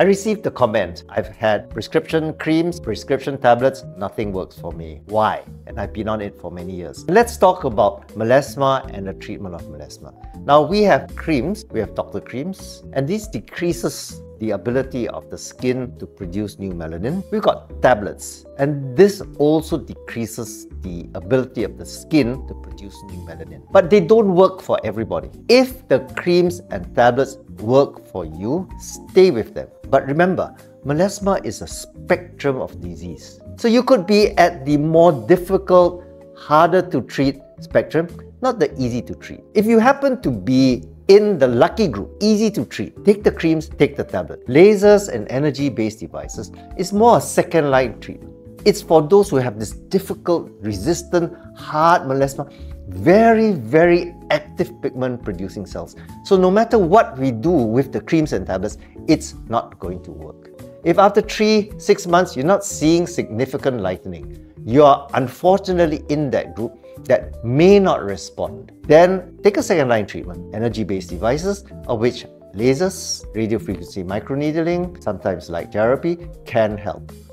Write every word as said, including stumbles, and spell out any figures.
I received the comment, I've had prescription creams, prescription tablets, nothing works for me. Why? And I've been on it for many years. Let's talk about melasma and the treatment of melasma. Now we have creams, we have Doctor Creams, and these decreases the ability of the skin to produce new melanin. We've got tablets, and this also decreases the ability of the skin to produce new melanin. But they don't work for everybody. If the creams and tablets work for you, stay with them. But remember, melasma is a spectrum of disease. So you could be at the more difficult, harder to treat spectrum, not the easy to treat. If you happen to be in the lucky group, easy to treat, take the creams, take the tablet. Lasers and energy-based devices is more a second-line treatment. It's for those who have this difficult, resistant, hard melasma, very, very active pigment-producing cells. So no matter what we do with the creams and tablets, it's not going to work. If after three, six months, you're not seeing significant lightening, you are unfortunately in that group that may not respond, then take a second-line treatment, energy-based devices, of which lasers, radiofrequency microneedling, sometimes light therapy, can help.